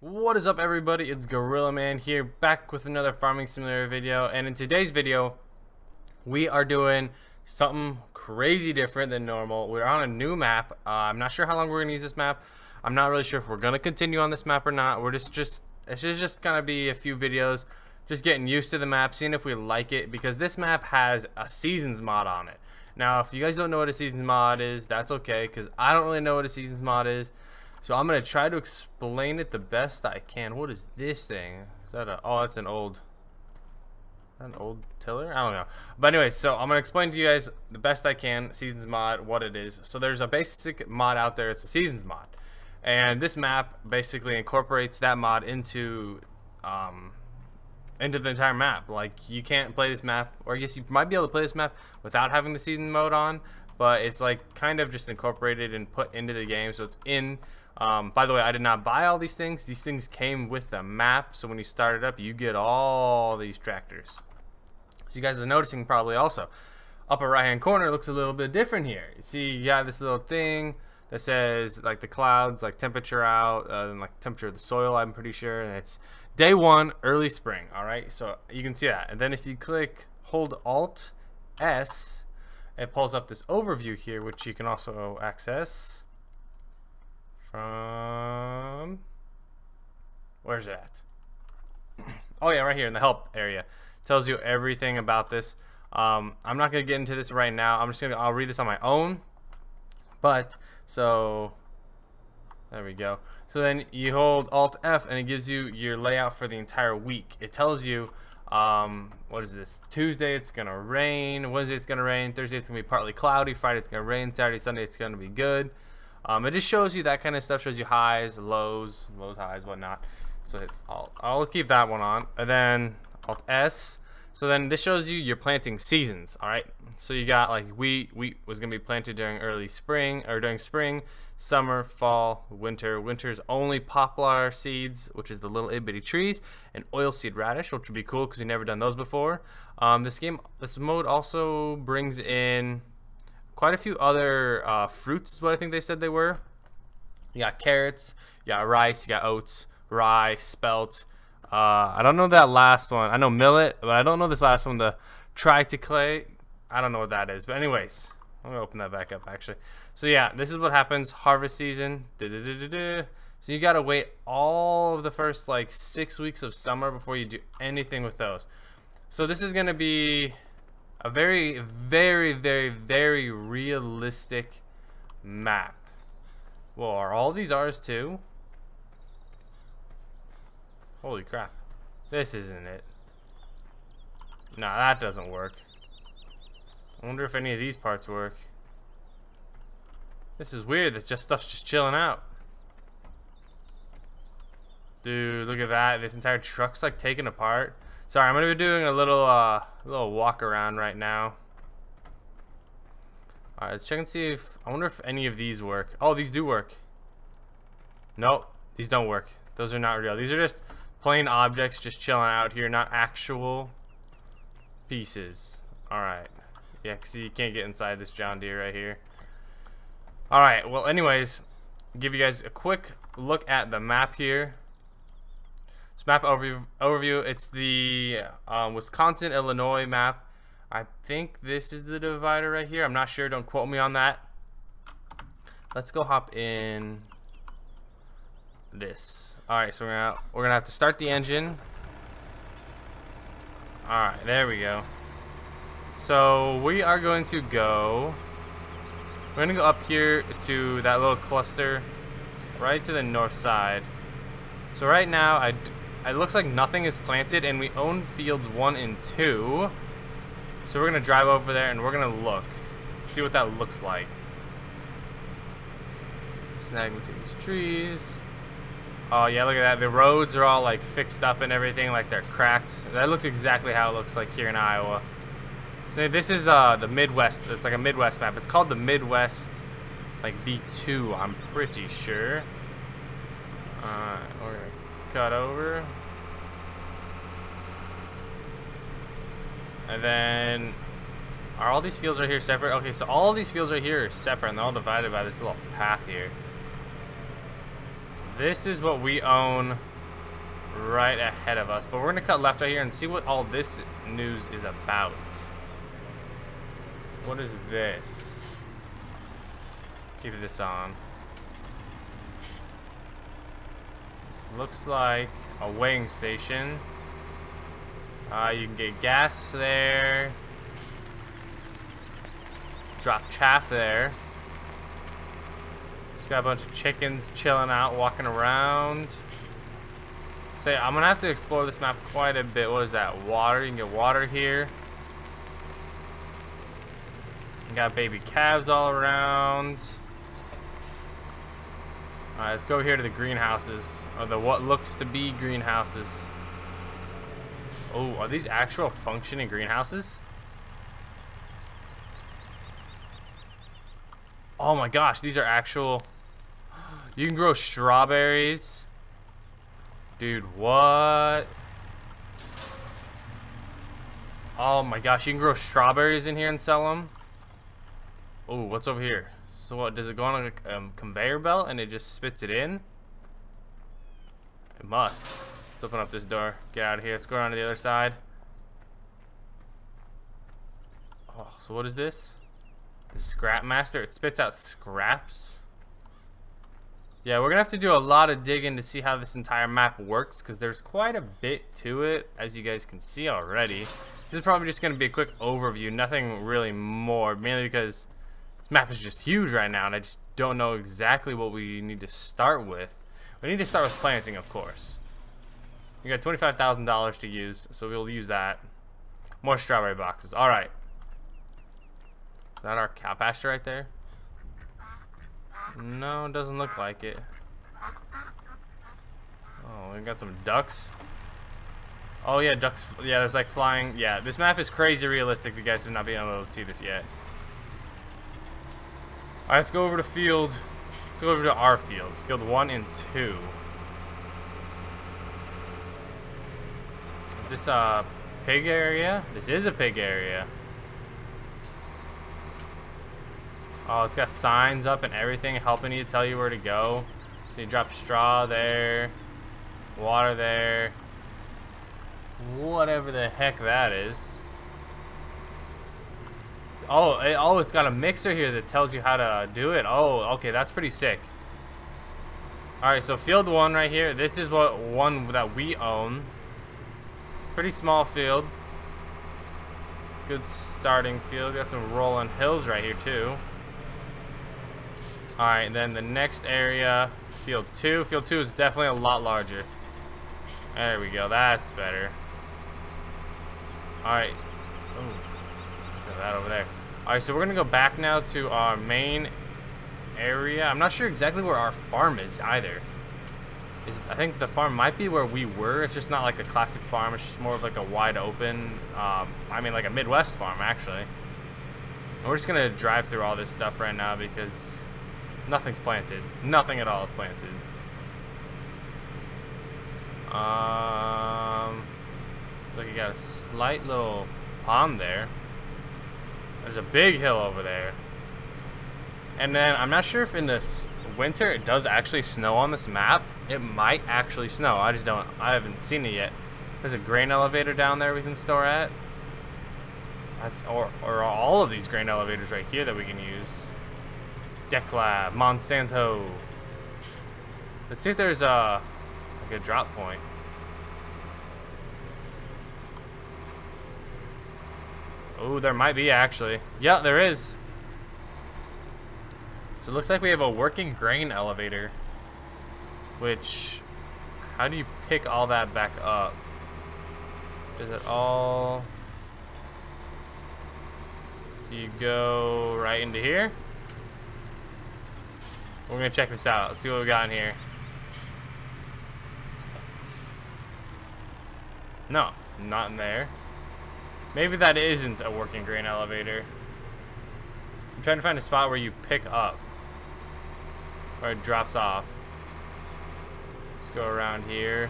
What is up, everybody? It's Gorilla Man here, back with another farming simulator video. And in today's video we are doing something crazy different than normal. We're on a new map. I'm not sure how long we're gonna use this map. I'm not really sure if we're gonna continue on this map or not. We're it's just gonna be a few videos just getting used to the map, seeing if we like it, because this map has a Seasons mod on it. Now if you guys don't know what a Seasons mod is, that's okay, because I don't really know what a Seasons mod is. So I'm going to try to explain it the best I can. What is this thing? Is that a... oh, that's an old tiller? I don't know. But anyway, so I'm going to explain to you guys the best I can, Seasons Mod, what it is. So there's a basic mod out there. It's a Seasons Mod. And this map basically incorporates that mod into the entire map. Like, you can't play this map, or I guess you might be able to play this map without having the Season Mode on. But it's like kind of just incorporated and put into the game. So it's in... by the way, I did not buy all these things. These things came with the map, so when you start it up, you get all these tractors. So you guys are noticing probably also, upper right-hand corner looks a little bit different here. You see, you got this little thing that says like the clouds, like temperature out, and like temperature of the soil, I'm pretty sure, and it's day one, early spring. All right, so you can see that. And then if you click hold Alt S, it pulls up this overview here, which you can also access. Where's that? Oh yeah, right here in the help area. Tells you everything about this. I'm not gonna get into this right now. I'll read this on my own. But so there we go. So then you hold Alt F and it gives you your layout for the entire week. It tells you what is this? Tuesday it's gonna rain, Wednesday it's gonna rain, Thursday it's gonna be partly cloudy, Friday it's gonna rain, Saturday, Sunday it's gonna be good. It just shows you that kind of stuff, shows you highs, lows, highs, whatnot. So I'll keep that one on. And then Alt S. So then this shows you your planting seasons, all right? So you got like wheat was going to be planted during early spring, or during spring, summer, fall, winter. Winter's only poplar seeds, which is the little itty-bitty trees, and oilseed radish, which would be cool because we've never done those before. This mode also brings in quite a few other fruits is what I think they said they were. You got carrots, you got rice, you got oats, rye, spelt. I don't know that last one. I know millet, but I don't know this last one, the triticale. I don't know what that is. But anyways, I'm going to open that back up actually. So yeah, this is what happens. Harvest season. So you got to wait all of the first like 6 weeks of summer before you do anything with those. So this is going to be a very, very, very, very realistic map. Well, are all these ours too? Holy crap. This isn't it. Nah, that doesn't work. I wonder if any of these parts work. This is weird that just stuff's just chilling out. Dude, look at that. This entire truck's like taken apart. Sorry, I'm gonna be doing a little walk around right now. All right, let's check and see if I wonder if any of these work. Oh, these do work. Nope, these don't work. Those are not real. These are just plain objects just chilling out here, not actual pieces. All right, yeah, see, you can't get inside this John Deere right here. All right, well, anyways, give you guys a quick look at the map here. So map overview, it's the Wisconsin, Illinois map. I think this is the divider right here. I'm not sure, don't quote me on that. Let's go hop in this. All right, so we're gonna have to start the engine. All right, there we go. So we're gonna go up here to that little cluster right to the north side. So right now, it looks like nothing is planted, and we own fields 1 and 2. So we're gonna drive over there and we're gonna look, see what that looks like. Snag into these trees. Oh yeah, look at that. The roads are all like fixed up and everything, like they're cracked. That looks exactly how it looks like here in Iowa. So this is the Midwest. It's like a Midwest map. It's called the Midwest, like V2. I'm pretty sure. We're gonna cut over, and then are all these fields right here separate? Okay, so all these fields right here are separate, and they're all divided by this little path here. This is what we own right ahead of us, but we're gonna cut left out here and see what all this news is about. What is this? Keep this on. This looks like a weighing station. You can get gas there. Drop chaff there. Just got a bunch of chickens chilling out, walking around. So yeah, I'm gonna have to explore this map quite a bit. What is that? Water. You can get water here. You got baby calves all around. All right, let's go here to the greenhouses, or the what looks to be greenhouses. Oh, are these actual functioning greenhouses? Oh my gosh, these are actual... You can grow strawberries. Dude, what? Oh my gosh, you can grow strawberries in here and sell them? Oh, what's over here? So what, does it go on a conveyor belt and it just spits it in? It must. Let's open up this door. Get out of here. Let's go around to the other side. Oh, so what is this? The Scrap Master. It spits out scraps. Yeah, we're gonna have to do a lot of digging to see how this entire map works, because there's quite a bit to it, as you guys can see already. This is probably just gonna be a quick overview, nothing really more, mainly because this map is just huge right now and I just don't know exactly what we need to start with. We need to start with planting, of course. We got $25,000 to use, so we'll use that. More strawberry boxes. Alright. Is that our cow pasture right there? No, it doesn't look like it. Oh, we got some ducks. Oh yeah, ducks. Yeah, there's like flying. Yeah, this map is crazy realistic. If you guys have not been able to see this yet. Alright, let's go over to field. Let's go over to our field. Field 1 and 2. Is this a pig area? This is a pig area. Oh, it's got signs up and everything helping you tell you where to go. So you drop straw there, water there, whatever the heck that is. Oh, it's got a mixer here that tells you how to do it. Oh, okay, that's pretty sick. All right, so field 1 right here. This is what one that we own. Pretty small field. Good starting field. Got some rolling hills right here too. Alright, then the next area, field 2. Field 2 is definitely a lot larger. There we go, that's better. Alright. Look at that over there. Alright, so we're going to go back now to our main area. I'm not sure exactly where our farm is either. I think the farm might be where we were. It's just not like a classic farm. It's just more of like a wide open, I mean like a Midwest farm actually. And we're just going to drive through all this stuff right now because... nothing's planted. Nothing at all is planted. Looks like you got a slight little pond there. There's a big hill over there. And then I'm not sure if in this winter it does actually snow on this map. It might actually snow. I just don't. I haven't seen it yet. There's a grain elevator down there we can store at. Or all of these grain elevators right here that we can use. Deck Lab, Monsanto. Let's see if there's like a drop point. Oh, there might be actually. Yeah, there is. So it looks like we have a working grain elevator. Which, how do you pick all that back up? Does it all... do you go right into here? We're gonna check this out. Let's see what we got in here. No, not in there. Maybe that isn't a working grain elevator. I'm trying to find a spot where you pick up, or it drops off. Let's go around here.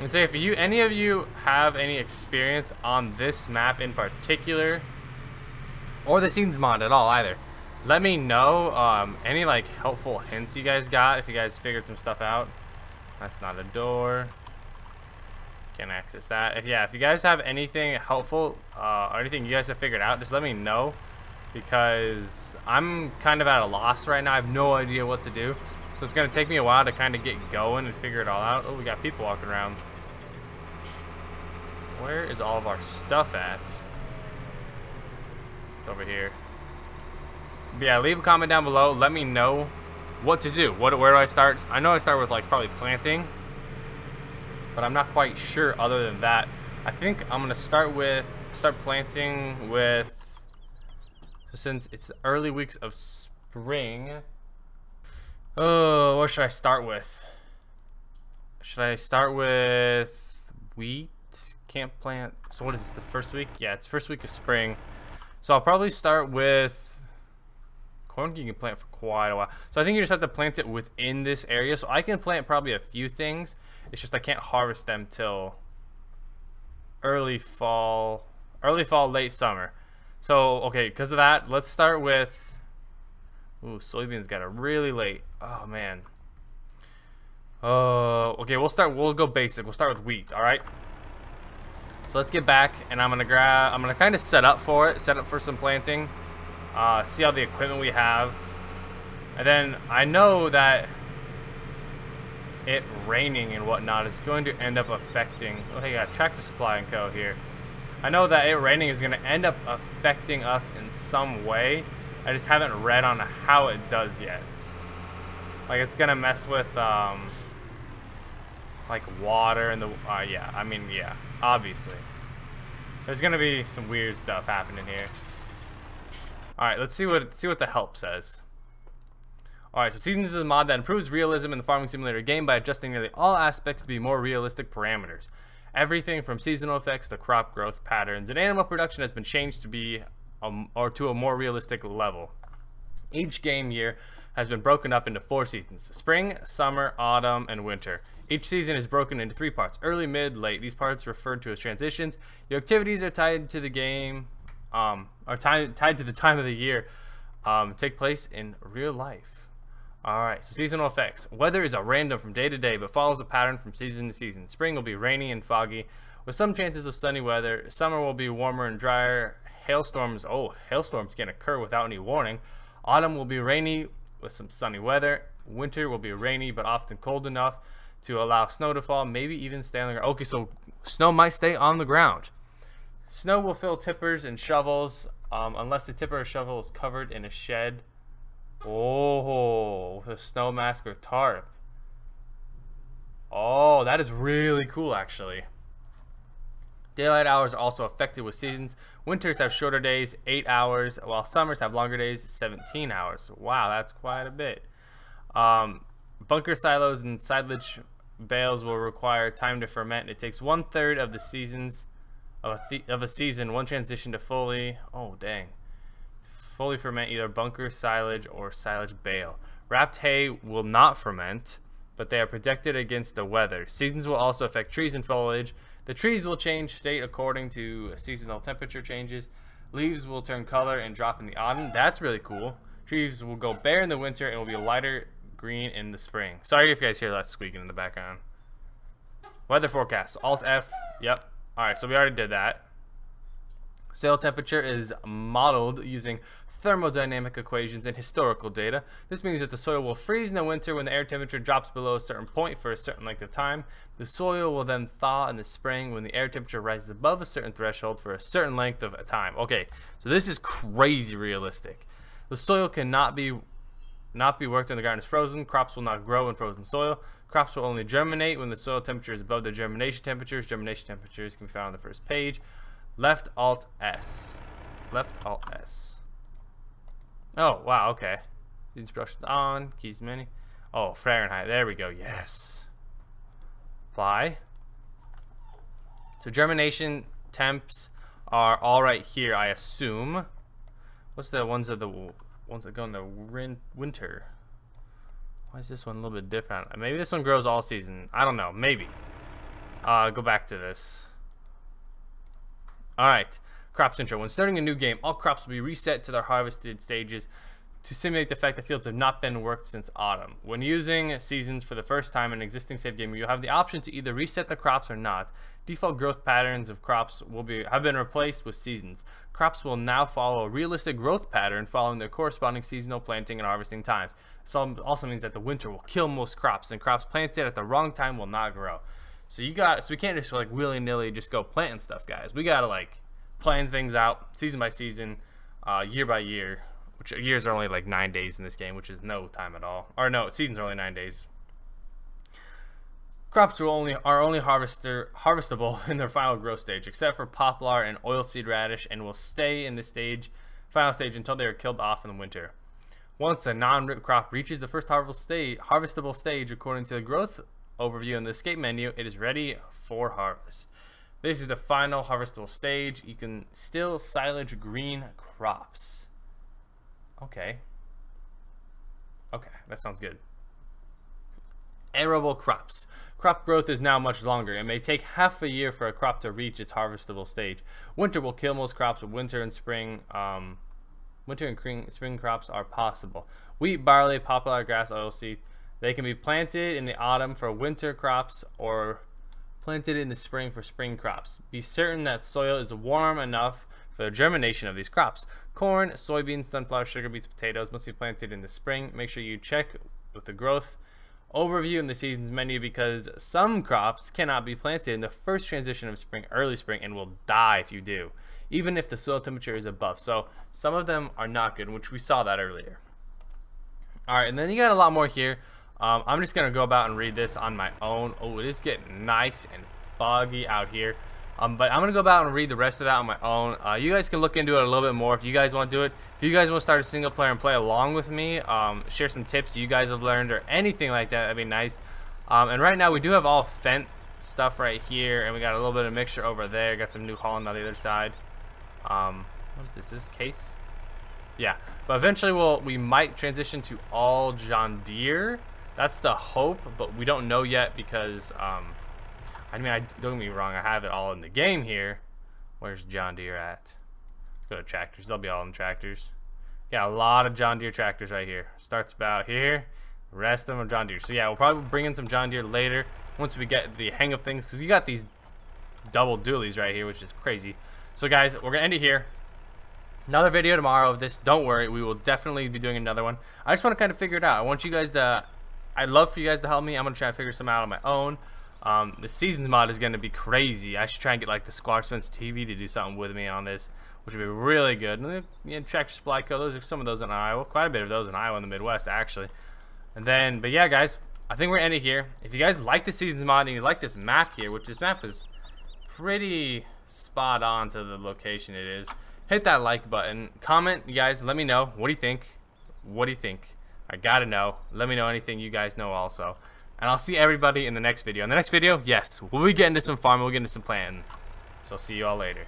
And say if you, any of you have any experience on this map in particular, or the Seasons mod at all either. Let me know any like helpful hints you guys got, if you guys figured some stuff out. That's not a door. Can't access that. If, yeah, if you guys have anything helpful or anything you guys have figured out, just let me know, because I'm kind of at a loss right now. I have no idea what to do. So it's going to take me a while to kind of get going and figure it all out. Oh, we got people walking around. Where is all of our stuff at? It's over here. But yeah, leave a comment down below. Let me know what to do. Where do I start? I know I start with like probably planting, but I'm not quite sure other than that. I think I'm going to start planting with, since it's the early weeks of spring. Oh, what should I start with? Should I start with wheat? Can't plant. So what is this, the first week? Yeah, it's first week of spring. So I'll probably start with corn. You can plant for quite a while. So I think you just have to plant it within this area. So I can plant probably a few things. It's just I can't harvest them till early fall, late summer. So, okay, because of that, let's start with, ooh, soybeans got a really late, oh man. Okay, we'll go basic, we'll start with wheat, all right? So let's get back, and I'm gonna kind of set up for some planting, see all the equipment we have. And then I know that it raining and whatnot is going to end up affecting, oh, hey, got Tractor Supply Co here. I know that it raining is going to end up affecting us in some way. I just haven't read on how it does yet. Like, it's going to mess with, like, water and the, yeah, I mean, yeah, obviously. There's going to be some weird stuff happening here. All right, let's see what the help says. All right, so Seasons is a mod that improves realism in the farming simulator game by adjusting nearly all aspects to be more realistic parameters. Everything from seasonal effects to crop growth patterns and animal production has been changed to be to a more realistic level. Each game year has been broken up into 4 seasons: spring, summer, autumn, and winter. Each season is broken into 3 parts: early, mid, late. These parts referred to as transitions. Your activities are tied to the game, tied to the time of the year, take place in real life. Alright, so seasonal effects. Weather is random from day to day, but follows a pattern from season to season. Spring will be rainy and foggy, with some chances of sunny weather. Summer will be warmer and drier. Hailstorms, oh, hailstorms can occur without any warning. Autumn will be rainy with some sunny weather. Winter will be rainy, but often cold enough to allow snow to fall, maybe even stay on the ground. Okay, so snow might stay on the ground. Snow will fill tippers and shovels, unless the tipper or shovel is covered in a shed. Oh, with a snow mask or tarp. Oh, that is really cool, actually. Daylight hours are also affected with seasons. Winters have shorter days, 8 hours, while summers have longer days, 17 hours. Wow, that's quite a bit. Bunker silos and silage bales will require time to ferment. It takes 1/3 of the seasons of a season, one transition to fully. Oh, dang. Fully ferment either bunker silage or silage bale. Wrapped hay will not ferment, but they are protected against the weather. Seasons will also affect trees and foliage. The trees will change state according to seasonal temperature changes. Leaves will turn color and drop in the autumn. That's really cool. Trees will go bare in the winter and will be lighter green in the spring. Sorry if you guys hear that squeaking in the background. Weather forecast. Alt F. Yep. Alright, so we already did that. Soil temperature is modeled using thermodynamic equations and historical data. This means that the soil will freeze in the winter when the air temperature drops below a certain point for a certain length of time. The soil will then thaw in the spring when the air temperature rises above a certain threshold for a certain length of time. Okay, so this is crazy realistic. The soil cannot be worked when the ground is frozen. Crops will not grow in frozen soil. Crops will only germinate when the soil temperature is above the germination temperatures. Germination temperatures can be found on the first page. Left Alt S. Left Alt S. Oh, wow, okay. Instructions on, keys menu. Oh, Fahrenheit, there we go, yes. Apply. So germination temps are all right here, I assume. What's the ones that go in the winter? Why is this one a little bit different? Maybe this one grows all season. I don't know, maybe. Go back to this. All right. Crops intro. When starting a new game, all crops will be reset to their harvested stages to simulate the fact that fields have not been worked since autumn. When using seasons for the first time in an existing save game, you have the option to either reset the crops or not. Default growth patterns of crops have been replaced with seasons. Crops will now follow a realistic growth pattern following their corresponding seasonal planting and harvesting times. This also means that the winter will kill most crops, and crops planted at the wrong time will not grow. So we can't just like willy-nilly just go planting stuff, guys. We gotta like plan things out season by season, year by year. Which years are only like 9 days in this game, which is no time at all. Or no, seasons are only 9 days. Crops are only harvestable in their final growth stage, except for poplar and oilseed radish, and will stay in the final stage until they are killed off in the winter. Once a non-root crop reaches the first harvestable stage, according to the growth overview in the escape menu, it is ready for harvest. This is the final harvestable stage. You can still silage green crops. Okay, that sounds good. Arable crops. Crop growth is now much longer. It may take half a year for a crop to reach its harvestable stage. Winter will kill most crops, but winter and spring crops are possible. Wheat, barley, poplar, grass, oilseed. They can be planted in the autumn for winter crops or planted in the spring for spring crops. Be certain that soil is warm enough for the germination of these crops. Corn, soybeans, sunflower, sugar beets, potatoes must be planted in the spring. Make sure you check with the growth overview in the seasons menu, because some crops cannot be planted in the first transition of spring, early spring, and will die if you do, even if the soil temperature is above. So some of them are not good, which we saw that earlier. All right, and then you got a lot more here. I'm just gonna go about and read this on my own. Oh, it is getting nice and foggy out here. But I'm gonna go about and read the rest of that on my own. You guys can look into it a little bit more if you guys want to do it. If you guys want to start a single player and play along with me, share some tips you guys have learned or anything like that, that'd be nice. And right now we do have all Fendt stuff right here, and we got a little bit of mixture over there. Got some New Holland on the other side. What is this? Is this Case? Yeah. But eventually we might transition to all John Deere. That's the hope, but we don't know yet because. I mean, don't get me wrong, I have it all in the game here. Where's John Deere at? Let's go to tractors. They'll be all in tractors. Yeah, a lot of John Deere tractors right here. Starts about here. The rest of them are John Deere. So yeah, we'll probably bring in some John Deere later once we get the hang of things, because you got these double dualies right here, which is crazy. So guys, we're going to end it here. Another video tomorrow of this. Don't worry, we will definitely be doing another one. I just want to kind of figure it out. I want you guys to... I'd love for you guys to help me. I'm going to try and figure some out on my own. The Seasons mod is going to be crazy. I should try and get like the Squad Spence TV to do something with me on this, which would be really good. And then Tractor Supply Co. Those are some of those in Iowa. Quite a bit of those in Iowa and the Midwest, actually. And then, but yeah, guys, I think we're ending here. If you guys like the Seasons mod and you like this map here, which this map is pretty spot on to the location it is, hit that like button. Comment, you guys. Let me know. What do you think? What do you think? I gotta know. Let me know anything you guys know also. And I'll see everybody in the next video. In the next video, yes, we'll be getting into some farming, we'll get into some planting. So I'll see you all later.